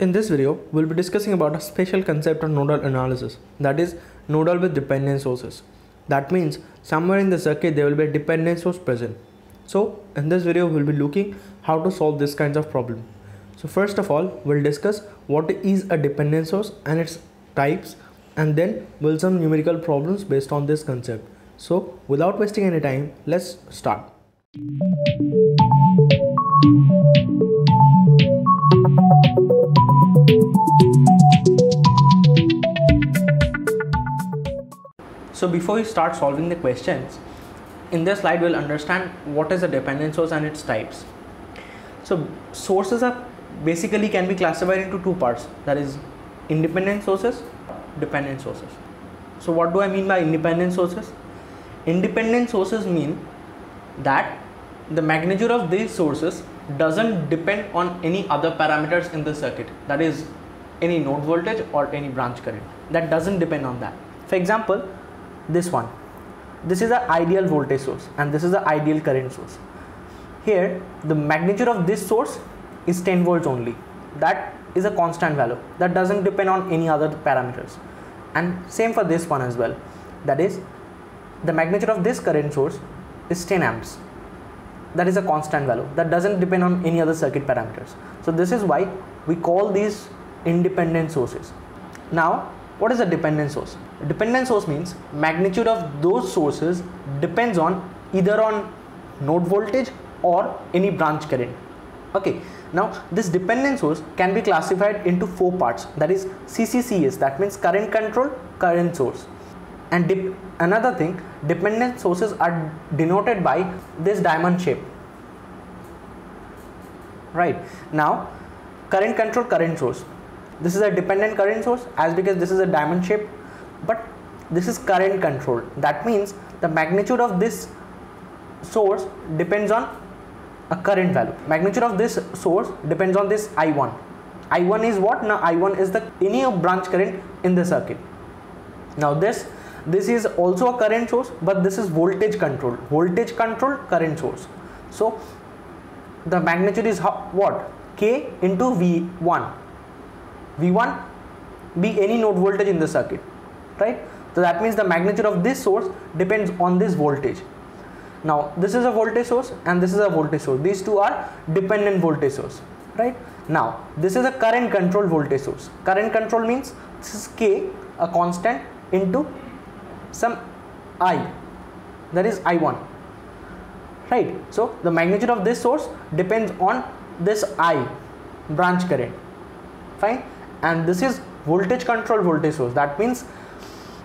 In this video, we'll be discussing about a special concept of nodal analysis, that is nodal with dependent sources. That means somewhere in the circuit there will be a dependent source present. So in this video, we'll be looking how to solve this kinds of problem. So first of all, we'll discuss what is a dependent source and its types, and then we'll some numerical problems based on this concept. So without wasting any time, let's start. So before we start solving the questions, in this slide we'll understand what is a dependent source and its types. So sources are basically can be classified into two parts, that is independent sources, dependent sources. So what do I mean by independent sources? Independent sources mean that the magnitude of these sources doesn't depend on any other parameters in the circuit, that is any node voltage or any branch current, that doesn't depend on that. For example, this is the ideal voltage source and this is the ideal current source. Here the magnitude of this source is 10 volts only, that is a constant value that doesn't depend on any other parameters, and same for this one as well, that is the magnitude of this current source is 10 amps. That is a constant value that doesn't depend on any other circuit parameters. So this is why we call these independent sources. Now what is a dependent source? A dependent source means magnitude of those sources depends on either on node voltage or any branch current. Okay, now this dependent source can be classified into four parts, that is CCCS, that means current control, current source. And another thing, dependent sources are denoted by this diamond shape. Right, now current control, current source. This is a dependent current source as because this is a diamond shape, but this is current control. That means the magnitude of this source depends on a current value. Magnitude of this source depends on this I1. I1 is what? Now I1 is the any branch current in the circuit. Now this is also a current source, but this is voltage control. Voltage control, current source. So the magnitude is what? K into V1. V1 be any node voltage in the circuit, right? So that means the magnitude of this source depends on this voltage. Now this is a voltage source and this is a voltage source. These two are dependent voltage source, right? Now this is a current control voltage source. Current control means this is K, a constant, into some I, that is I1, right? So the magnitude of this source depends on this I, branch current, fine. And this is voltage control voltage source. That means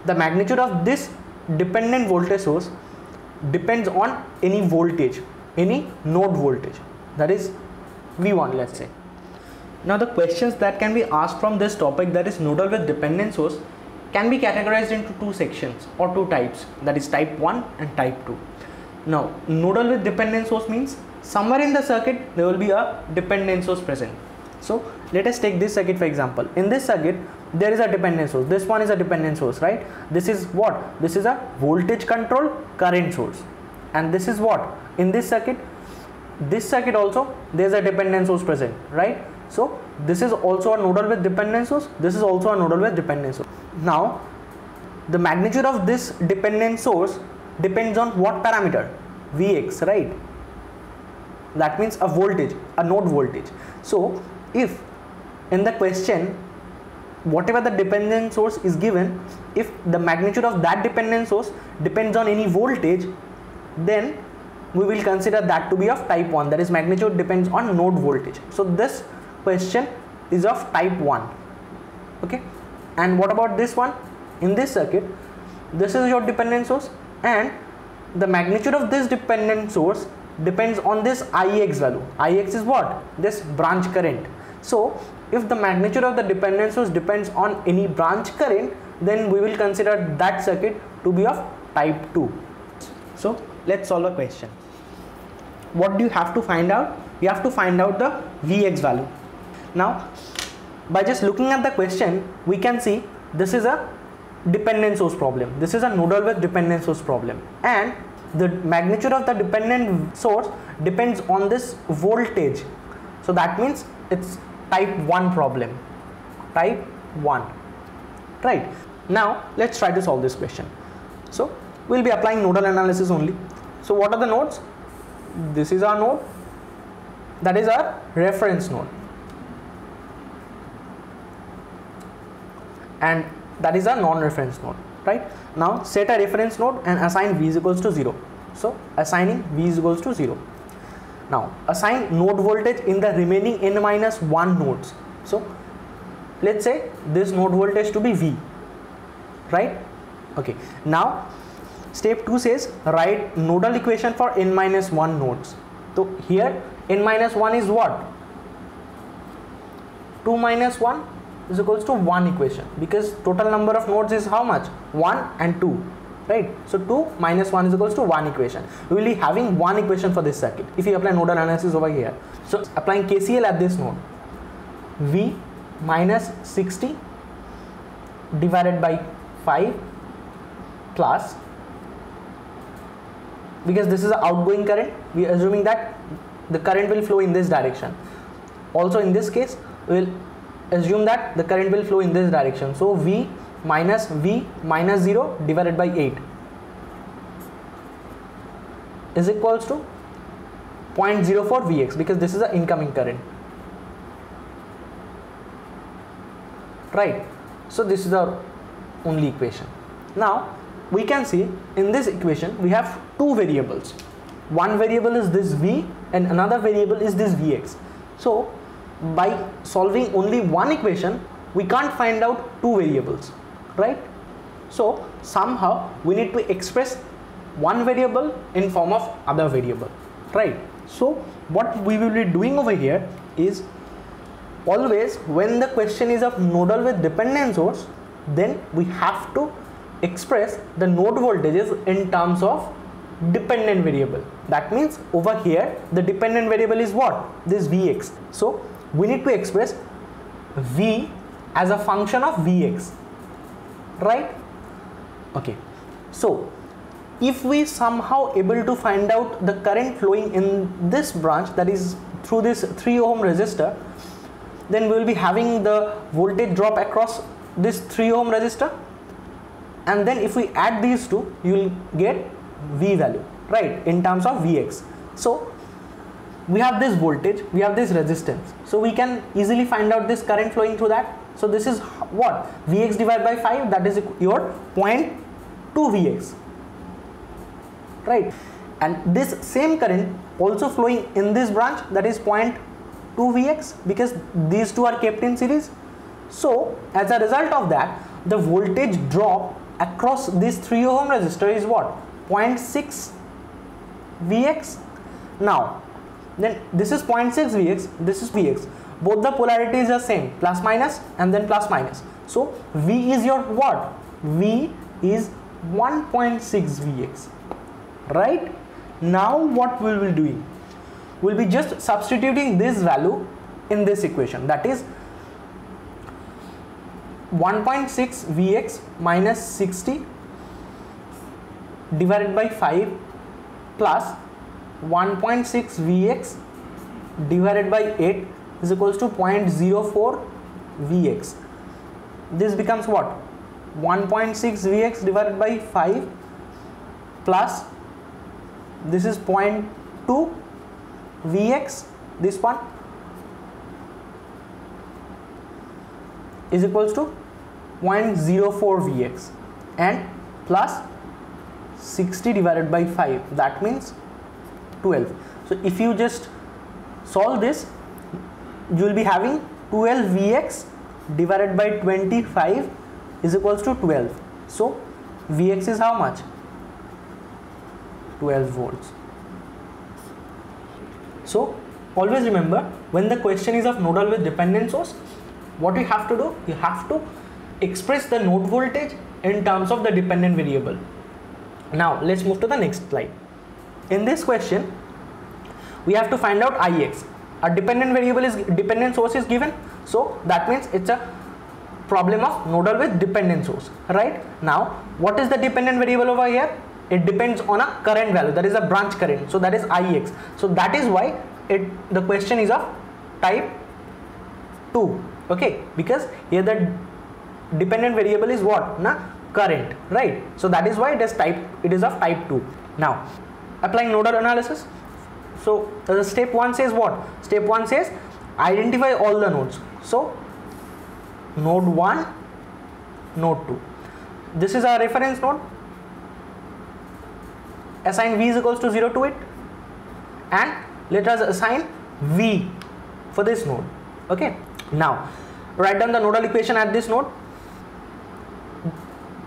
the magnitude of this dependent voltage source depends on any voltage, any node voltage, that is V1, let's say. Now the questions that can be asked from this topic, that is nodal with dependent source, can be categorized into two sections or two types, that is type 1 and type 2. Now nodal with dependent source means somewhere in the circuit there will be a dependent source present. So let us take this circuit for example. In this circuit there is a dependent source. This one is a dependent source, right? This is what? This is a voltage control current source. And this is what? In this circuit also there is a dependent source present, right? So this is also a nodal with dependent source, this is also a nodal with dependent source. Now the magnitude of this dependent source depends on what parameter? Vx, right? That means a voltage, a node voltage. So if in the question whatever the dependent source is given, if the magnitude of that dependent source depends on any voltage, then we will consider that to be of type 1, that is magnitude depends on node voltage. So this question is of type 1. Okay, and what about this one? In this circuit this is your dependent source and the magnitude of this dependent source depends on this Ix value. Ix is what? This branch current. So if the magnitude of the dependent source depends on any branch current, then we will consider that circuit to be of type 2. So let's solve a question. What do you have to find out? You have to find out the Vx value. Now by just looking at the question we can see this is a dependent source problem. This is a nodal with dependent source problem and the magnitude of the dependent source depends on this voltage. So that means it's type 1 problem, type 1, right? Now let's try to solve this question. So we'll be applying nodal analysis only. So what are the nodes? This is our node, that is our reference node, and that is our non-reference node, right? Now set a reference node and assign v is equals to 0. So assigning v is equals to 0. Now assign node voltage in the remaining n minus 1 nodes. So let's say this node voltage to be v, right? Okay. Now step 2 says write nodal equation for n minus 1 nodes. So here n minus 1 is what? 2 minus 1 is equals to 1 equation, because total number of nodes is how much? 1 and 2, right? So 2 minus 1 is equals to 1 equation. We will be having 1 equation for this circuit if you apply nodal analysis over here. So applying KCL at this node, v minus 60 divided by 5 plus, because this is the outgoing current, we are assuming that the current will flow in this direction. Also in this case we will assume that the current will flow in this direction. So v minus 0 divided by 8 is equals to 0.04 Vx, because this is the incoming current, right? So this is the only equation. Now we can see in this equation we have two variables. One variable is this v and another variable is this Vx. So by solving only one equation we can't find out two variables, right? So somehow we need to express one variable in form of other variable, right? So what we will be doing over here is, always when the question is of nodal with dependent source, then we have to express the node voltages in terms of dependent variable. That means over here the dependent variable is what? This Vx. So we need to express v as a function of Vx, right? Okay, so if we somehow able to find out the current flowing in this branch, that is through this 3 ohm resistor, then we will be having the voltage drop across this 3 ohm resistor, and then if we add these two you will get v value, right, in terms of Vx. So we have this voltage, we have this resistance, so we can easily find out this current flowing through that. So this is what? Vx divided by 5, that is your 0.2 Vx, right? And this same current also flowing in this branch, that is 0.2 Vx, because these two are kept in series. So as a result of that, the voltage drop across this 3 ohm resistor is what? 0.6 Vx. Now then this is 0.6 Vx, this is Vx, both the polarities are same, plus minus and then plus minus. So V is your what? V is 1.6 Vx, right? Now what we will be doing, we will be just substituting this value in this equation, that is 1.6 Vx minus 60 divided by 5 plus 1.6 Vx divided by 8 is equals to 0.04 Vx. This becomes what? 1.6 Vx divided by 5 plus, this is 0.2 Vx, this one is equals to 0.04 Vx, and plus 60 divided by 5, that means 12. So if you just solve this, you will be having 12 Vx divided by 25 is equals to 12. So Vx is how much? 12 volts. So always remember, when the question is of nodal with dependent source, what you have to do? You have to express the node voltage in terms of the dependent variable. Now let's move to the next slide. In this question we have to find out Ix. A dependent variable is, dependent source is given, so that means it's a problem of nodal with dependent source, right? Now what is the dependent variable over here? It depends on a current value, that is a branch current, so that is Ix. So that is why the question is of type 2. Okay, because here the dependent variable is what? Na, current, right? So that is why it is of type 2. Now applying nodal analysis. So step 1 says what? Step 1 says identify all the nodes. So node 1, node 2. This is our reference node. Assign v is equals to 0 to it, and let us assign v for this node. Okay, now write down the nodal equation at this node.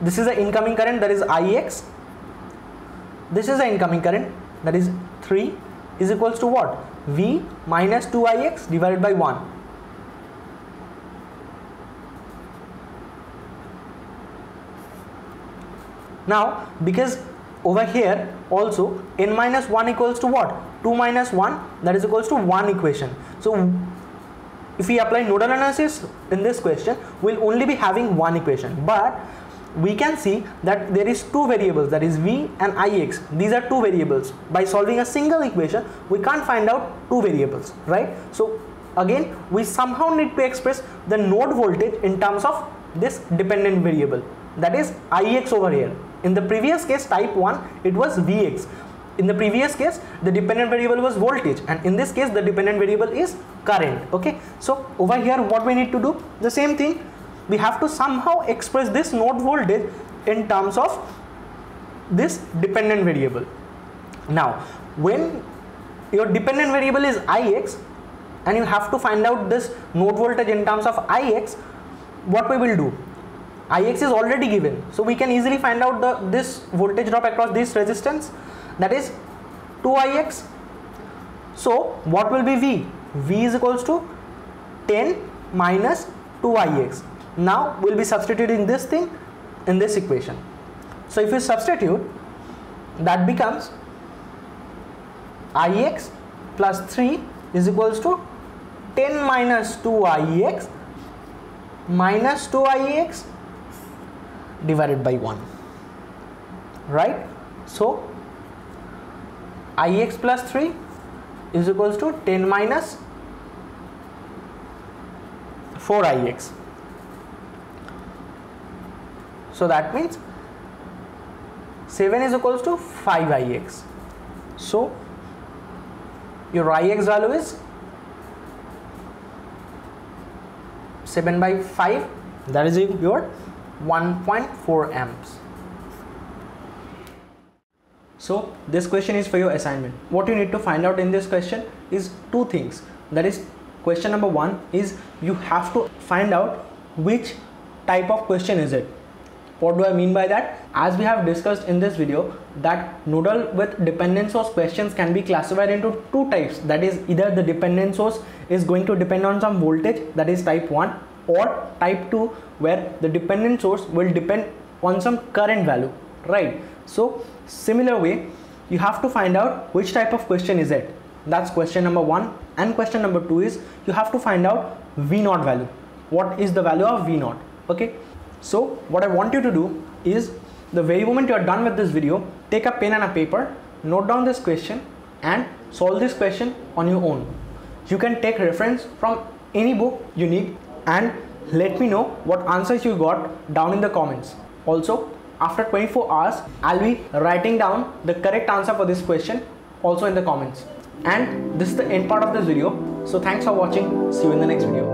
This is the incoming current, that is Ix. This is the incoming current, that is 3, is equals to what? V minus 2Ix divided by 1. Now because over here also n minus 1 equals to what? 2 minus 1, that is equals to 1 equation. So if we apply nodal analysis in this question, we will only be having 1 equation, but we can see that there is 2 variables, that is v and Ix. These are 2 variables. By solving a single equation, we can't find out 2 variables, right? So again, we somehow need to express the node voltage in terms of this dependent variable, that is Ix over here. In the previous case, type 1, it was Vx. In the previous case, the dependent variable was voltage, and in this case the dependent variable is current. Okay, so over here what we need to do? The same thing. We have to somehow express this node voltage in terms of this dependent variable. Now when your dependent variable is Ix and you have to find out this node voltage in terms of Ix, what we will do? Ix is already given, so we can easily find out this voltage drop across this resistance, that is 2Ix. So what will be v? V is equals to 10 minus 2Ix. Now we'll be substituting this thing in this equation. So if you substitute, that becomes Ix plus 3 is equals to 10 minus 2Ix minus 2Ix divided by 1, right? So Ix plus 3 is equals to 10 minus 4Ix. So that means 7 is equals to 5Ix. So your Ix value is 7 by 5, that is your 1.4 amps. So this question is for your assignment. What you need to find out in this question is 2 things. That is, question number 1 is you have to find out which type of question is it. What do I mean by that? As we have discussed in this video, that nodal with dependent source questions can be classified into 2 types. That is, either the dependent source is going to depend on some voltage, that is type 1, or type 2, where the dependent source will depend on some current value, right? So similar way, you have to find out which type of question is it. That's question number 1. And question number 2 is you have to find out V0 value. What is the value of V0? Okay, so what I want you to do is, the very moment you are done with this video, take a pen and a paper, note down this question and solve this question on your own. You can take reference from any book you need, and let me know what answers you got down in the comments. Also, after 24 hours, I'll be writing down the correct answer for this question also in the comments. And this is the end part of this video. So thanks for watching. See you in the next video.